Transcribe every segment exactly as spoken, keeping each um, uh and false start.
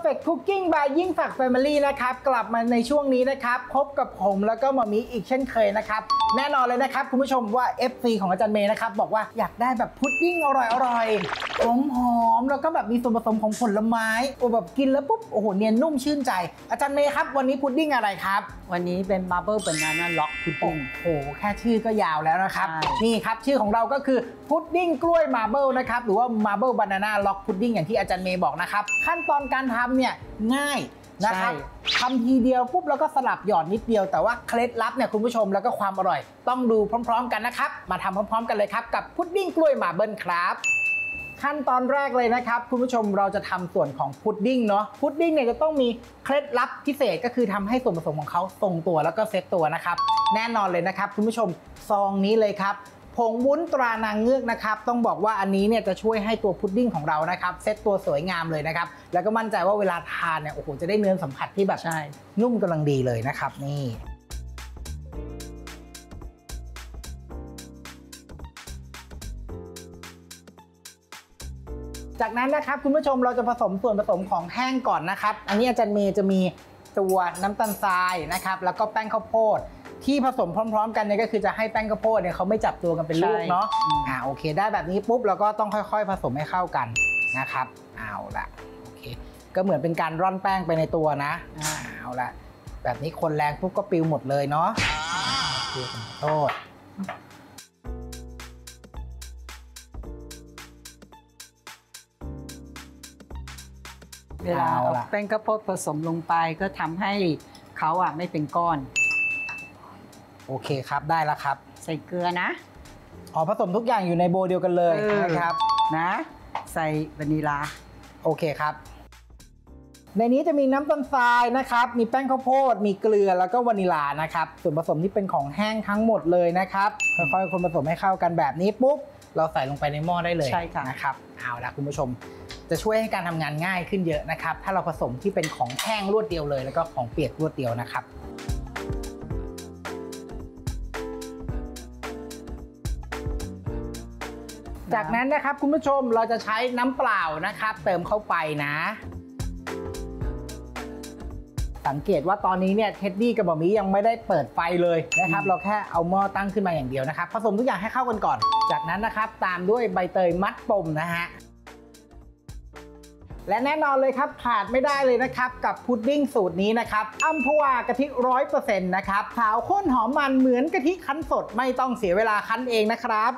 Perfect Cooking by ยิ่งศักดิ์ Family นะครับกลับมาในช่วงนี้นะครับพบกับผมแล้วก็มามีอีกเช่นเคยนะครับแน่นอนเลยนะครับคุณผู้ชมว่า เอฟ ซี ของอาจารย์เมย์นะครับบอกว่าอยากได้แบบพุดดิ้งอร่อยๆหอมๆแล้วก็แบบมีส่วนผสมของผลไม้โอ้แบบกินแล้วปุ๊บโอ้โหเนียนนุ่มชื่นใจอาจารย์เมย์ครับวันนี้พุดดิ้งอะไรครับวันนี้เป็น Bubble Banana Lock พุดดิ้งโอ้โหแค่ชื่อก็ยาวแล้วนะครับนี่ครับชื่อของเราก็คือพุดดิ้งกล้วย Marble นะครับหรือว่า Marble Banana Lock พุดดิ้งอย่างที่อาจารย์เมย์บอกนะครับขั้นตอนการทำเนี่ยง่ายนะครับทำทีเดียวปุ๊บแล้วก็สลับหยอดนิดเดียวแต่ว่าเคล็ดลับเนี่ยคุณผู้ชมแล้วก็ความอร่อยต้องดูพร้อมๆกันนะครับมาทำพร้อมๆกันเลยครับกับพุดดิ้งกล้วยมาเบิลครับขั้นตอนแรกเลยนะครับคุณผู้ชมเราจะทำส่วนของพุดดิ้งเนาะพุดดิ้งเนี่ยจะต้องมีเคล็ดลับพิเศษก็คือทำให้ส่วนผสมของเขาทรงตัวแล้วก็เซ็ตตัวนะครับแน่นอนเลยนะครับคุณผู้ชมซองนี้เลยครับผงวุ้นตรานางเงือกนะครับต้องบอกว่าอันนี้เนี่ยจะช่วยให้ตัวพุดดิ้งของเรานะครับเซตตัวสวยงามเลยนะครับแล้วก็มั่นใจว่าเวลาทานเนี่ยโอ้โหจะได้เนื้อสัมผัสที่แบบนุ่มกำลังดีเลยนะครับนี่จากนั้นนะครับคุณผู้ชมเราจะผสมส่วนผสมของแห้งก่อนนะครับอันนี้อาจารย์เมย์จะมีตัวน้ำตาลทรายนะครับแล้วก็แป้งข้าวโพดที่ผสมพร้อมๆกันเนี่ยก็คือจะให้แป้งข้าวโพดเนี่ยเขาไม่จับตัวกันเป็นลูกเนาะอ่าโอเคได้แบบนี้ปุ๊บเราก็ต้องค่อยๆผสมให้เข้ากันนะครับเอาละโอเคก็เหมือนเป็นการร่อนแป้งไปในตัวนะเอาละแบบนี้คนแรงปุ๊บก็ปิวหมดเลยเนาะโอเคขอโทษเวลาเอาแป้งข้าวโพดผสมลงไปก็ทำให้เขาอ่ะไม่เป็นก้อนโอเคครับได้แล้วครับใส่เกลือนะอ๋อผสมทุกอย่างอยู่ในโบเดียวกันเลยนะครับนะใส่วานิลาโอเคครับในนี้จะมีน้ำตาลทรายนะครับมีแป้งข้าวโพดมีเกลือแล้วก็วานิลานะครับส่วนผสมที่เป็นของแห้งทั้งหมดเลยนะครับค่อยๆคนผสมให้เข้ากันแบบนี้ปุ๊บเราใส่ลงไปในหม้อได้เลยใช่ค่ะนะครับเอาละคุณผู้ชมจะช่วยให้การทำงานง่ายขึ้นเยอะนะครับถ้าเราผสมที่เป็นของแห้งรวดเดียวเลยแล้วก็ของเปียกรวดเดียวนะครับจากนั้นนะครับคุณผู้ชมเราจะใช้น้ำเปล่านะครับเติมเข้าไปนะสังเกตว่าตอนนี้เนี่ยเท็ดดี้กับหม่อมมี่ยังไม่ได้เปิดไฟเลยนะครับเราแค่เอาหม้อตั้งขึ้นมาอย่างเดียวนะครับผสมทุกอย่างให้เข้ากันก่อนจากนั้นนะครับตามด้วยใบเตยมัดปมนะฮะและแน่นอนเลยครับขาดไม่ได้เลยนะครับกับพุดดิ้งสูตรนี้นะครับอัมพวากะทิ ร้อยเปอร์เซ็นต์ นะครับขาวข้นหอมมันเหมือนกะทิคั้นสดไม่ต้องเสียเวลาคั้นเองนะครับ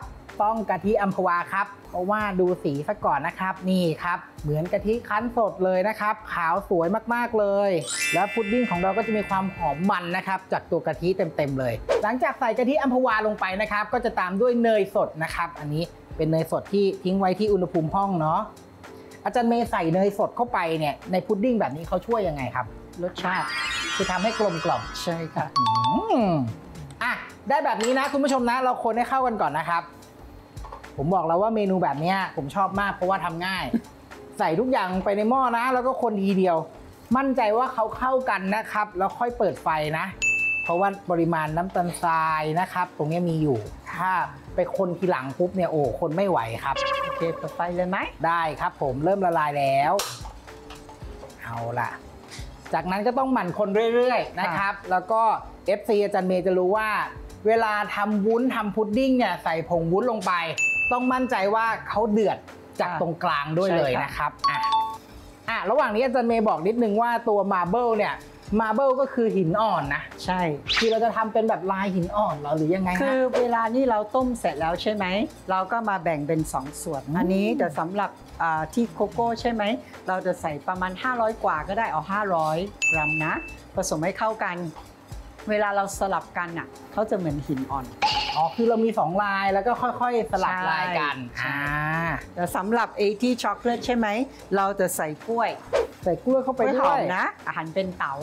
ต้องกะทิอัมพวาครับเพราะว่าดูสีซะก่อนนะครับนี่ครับเหมือนกะทิคั้นสดเลยนะครับขาวสวยมากๆเลยและพุดดิ้งของเราก็จะมีความหอมมันนะครับจากตัวกะทิเต็มๆเลยหลังจากใส่กะทิอัมพวาลงไปนะครับก็จะตามด้วยเนยสดนะครับอันนี้เป็นเนยสดที่ทิ้งไว้ที่อุณหภูมิห้องเนาะอาจารย์เมย์ใส่เนยสดเข้าไปเนี่ยในพุดดิ้งแบบนี้เขาช่วยยังไงครับรสชาติคือทำให้กลมกล่อมใช่ค่ะอ่ะได้แบบนี้นะคุณผู้ชมนะเราคนให้เข้ากันก่อนนะครับผมบอกแล้วว่าเมนูแบบนี้ผมชอบมากเพราะว่าทำง่ายใส่ทุกอย่างไปในหม้อนะแล้วก็คนทีเดียวมั่นใจว่าเขาเข้ากันนะครับแล้วค่อยเปิดไฟนะเพราะว่าปริมาณน้ำตาลทรายนะครับตรงนี้มีอยู่ถ้าไปคนทีหลังปุ๊บเนี่ยโอ้คนไม่ไหวครับโอเคเปิดไฟเลยไหมได้ครับผมเริ่มละลายแล้วเอาล่ะจากนั้นก็ต้องหมั่นคนเรื่อยๆนะครับแล้วก็ เอฟ ซี อาจารย์เมย์จะรู้ว่าเวลาทำวุ้นทำพุดดิ้งเนี่ยใส่ผงวุ้นลงไปต้องมั่นใจว่าเขาเดือดจากตรงกลางด้วยเลยนะครับอ่ะอ่ะระหว่างนี้อาจารย์เมย์บอกนิดนึงว่าตัวมาเบิลเนี่ยมาเบิลก็คือหินอ่อนนะใช่คือเราจะทำเป็นแบบลายหินอ่อนเหรอหรือยังไงคือเวลานี่เราต้มเสร็จแล้วใช่ไหมเราก็มาแบ่งเป็นสองส่วนอันนี้แต่สำหรับที่โกโก้ใช่ไหมเราจะใส่ประมาณห้าร้อยกว่าก็ได้เอาห้าร้อยกรัมนะผสมให้เข้ากันเวลาเราสลับกันน่ะเขาจะเหมือนหินอ่อนอ๋อคือเรามีสองลายแล้วก็ค่อยๆสลับลายกันอ่าแต่สำหรับไอ้ที่ช็อกโกแลตใช่ไหมเราจะใส่กล้วยใส่กล้วยเข้าไปด้วยนะอาหารเป็นเต๋า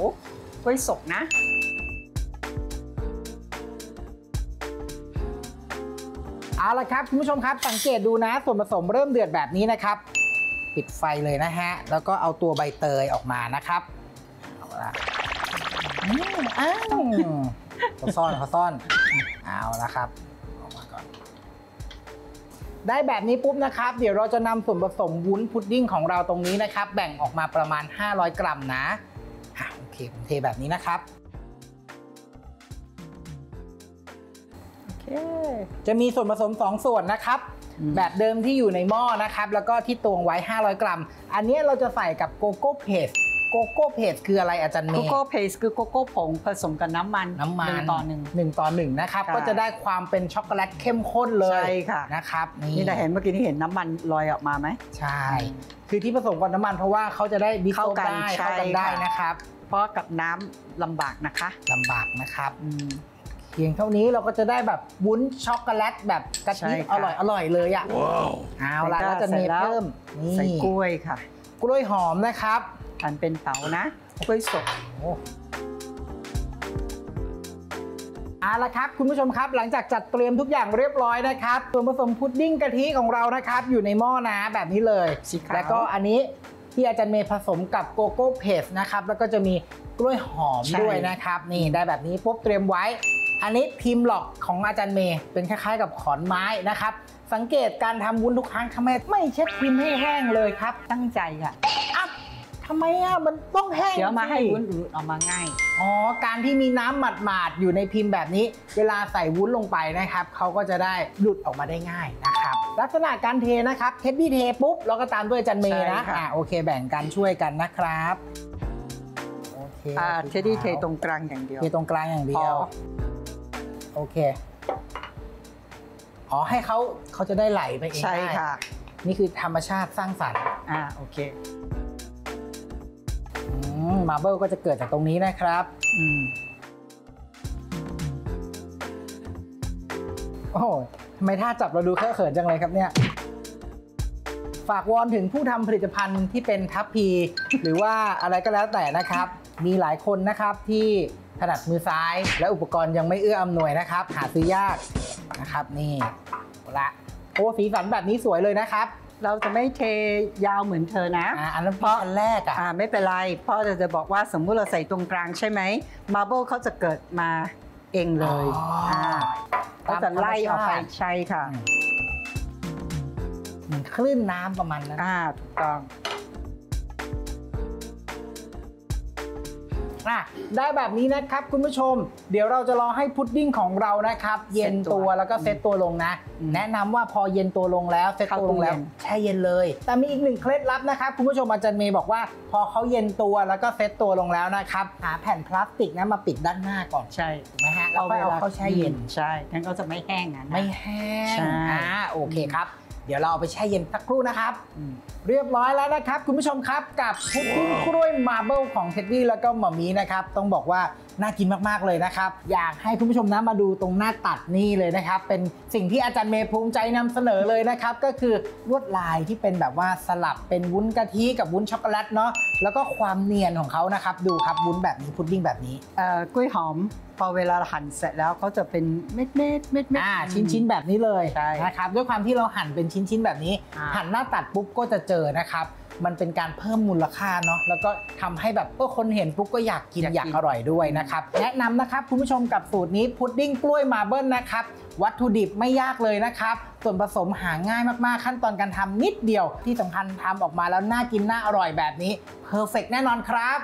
กล้วยสกนะเอาละครับคุณผู้ชมครับสังเกตดูนะส่วนผสมเริ่มเดือดแบบนี้นะครับปิดไฟเลยนะฮะแล้วก็เอาตัวใบเตยออกมานะครับเอาละอ้าวเขาซ่อนเขาซ่อนเอาละครับออกมาก่อน ได้แบบนี้ปุ๊บนะครับเดี๋ยวเราจะนำส่วนผสมวุ้นพุดดิ้งของเราตรงนี้นะครับแบ่งออกมาประมาณห้าร้อยกรัมนะโอเคผมเทแบบนี้นะครับโอเคจะมีส่วนผสมสองส่วนนะครับแบบเดิมที่อยู่ในหม้อนะครับแล้วก็ที่ตวงไว้ห้าร้อยกรัมอันนี้เราจะใส่กับโกโก้เพสโกโก้เพสคืออะไรอาจารย์เมย์โกโก้เพสคือโกโก้ผงผสมกับน้ำมันน้ำมันหนึ่งต่อหนึ่งหนึ่งต่อหนึ่งนะครับก็จะได้ความเป็นช็อกโกแลตเข้มข้นเลยใช่ค่ะนะครับนี่เราเห็นเมื่อกี้ที่เห็นน้ำมันลอยออกมาไหมใช่คือที่ผสมกับน้ำมันเพราะว่าเขาจะได้บิสโต้ได้เข้ากันได้นะครับเพราะกับน้ำลำบากนะคะลำบากนะครับเพียงเท่านี้เราก็จะได้แบบวุ้นช็อกโกแลตแบบกะทิอร่อยอร่อยเลยอ่ะเอาละก็จะมีเพิ่มใส่กล้วยค่ะกล้วยหอมนะครับอันเป็นเต๋านะกล้วยสดเอาละครับคุณผู้ชมครับหลังจากจัดเตรียมทุกอย่างเรียบร้อยนะครับส่วนผสมพุดดิ้งกะทิของเรานะครับอยู่ในหม้อนะแบบนี้เลยแล้วก็อันนี้ที่อาจารย์เมย์ผสมกับโกโก้เพสนะครับแล้วก็จะมีกล้วยหอมด้วยนะครับนี่ได้แบบนี้ปุ๊บเตรียมไว้อันนี้พิมพ์หลอกของอาจารย์เมย์เป็นคล้ายๆกับขอนไม้นะครับสังเกตการทำวุ้นทุกครั้งทำไมไม่เช็ดพิมพ์ให้แห้งเลยครับตั้งใจค่ะทำไมอ่ะมันต้องแห้งเดี๋ยวมาให้วุ้นหลุดออกมาง่ายอ๋อการที่มีน้ำหมาดๆอยู่ในพิมพ์แบบนี้เวลาใส่วุ้นลงไปนะครับเขาก็จะได้หลุดออกมาได้ง่ายนะครับลักษณะการเทนะครับเทดี้เทปุ๊บแล้วก็ตามด้วยจันเมย์นะอ่าโอเคแบ่งกันช่วยกันนะครับโอเคอ่าเทดี้เทตรงกลางอย่างเดียวเทตรงกลางอย่างเดียวโอเคอ๋อให้เขาเขาจะได้ไหลไปเองใช่ค่ะนี่คือธรรมชาติสร้างสรรค์อ่าโอเคมาร์เบิลก็จะเกิดจากตรงนี้นะครับอืมโอ้โหทำไมถ้าจับเราดูเคอะเขินจังเลยครับเนี่ยฝากวอนถึงผู้ทำผลิตภัณฑ์ที่เป็นทัพพีหรือว่าอะไรก็แล้วแต่นะครับมีหลายคนนะครับที่ถนัดมือซ้ายและอุปกรณ์ยังไม่เอื้ออำนวยนะครับหาซื้อยากนะครับนี่ละโอ้สีสันแบบนี้สวยเลยนะครับเราจะไม่เทยาวเหมือนเธอนะอันนั้นเพราะอันแรกอ่ะไม่เป็นไรเพราะเราจะบอกว่าสมมุติเราใส่ตรงกลางใช่ไหมมาร์เบิลเขาจะเกิดมาเองเลยเขาจะไล่ออกไปใช่ค่ะเหมือนคลื่นน้ำประมาณนั้นถูกต้องได้แบบนี้นะครับคุณผู้ชมเดี๋ยวเราจะรอให้พุดดิ้งของเรานะครับเย็นตัวแล้วก็เซตตัวลงนะแนะนำว่าพอเย็นตัวลงแล้วเซตตัวลงแล้วแช่เย็นเลยแต่มีอีกหนึ่งเคล็ดลับนะครับคุณผู้ชมอาจารย์เมย์บอกว่าพอเขาเย็นตัวแล้วก็เซตตัวลงแล้วนะครับหาแผ่นพลาสติกนะมาปิดด้านหน้าก่อนใช่ถูกไหมฮะแล้วค่อยเอาเข้าแช่เย็นใช่งั้นก็จะไม่แห้งนะไม่แห้งอ่าโอเคครับเดี๋ยวเราเอาไปแช่เย็นสักครู่นะครับเรียบร้อยแล้วนะครับคุณผู้ชมครับกับพุดดิ้งกล้วยมาร์เบิลของเท็ดดี้แล้วก็หม่อมมี่นะครับต้องบอกว่าน่ากินมากๆเลยนะครับอยากให้คุณผู้ชมนะมาดูตรงหน้าตัดนี่เลยนะครับเป็นสิ่งที่อาจารย์เมย์ภูมิใจนำเสนอเลยนะครับก็คือลวดลายที่เป็นแบบว่าสลับเป็นวุ้นกะทิกับวุ้นช็อกโกแลตเนาะแล้วก็ความเนียนของเขานะครับดูครับวุ้นแบบนี้พุดดิ้งแบบนี้เอ่อกล้วยหอมพอเวลาหั่นเสร็จแล้วเขาจะเป็นเม็ดเม็ดเม็ดเม็ดอ่าชิ้นๆแบบนี้เลยนะครับด้วยความที่เราหั่นเป็นชิ้นๆแบบนี้หั่นหน้าตัดปุ๊บก็จะเจอนะครับมันเป็นการเพิ่มมูลค่าเนาะแล้วก็ทำให้แบบเออคนเห็นปุ๊บก็อยากกินอยากอร่อยด้วยนะครับแนะนำนะครับคุณผู้ชมกับสูตรนี้พุดดิ้งกล้วยมาร์เบิลนะครับวัตถุดิบไม่ยากเลยนะครับส่วนผสมหาง่ายมากๆขั้นตอนการทำนิดเดียวที่สำคัญทำออกมาแล้วน่ากินน่าอร่อยแบบนี้เพอร์เฟกต์แน่นอนครับ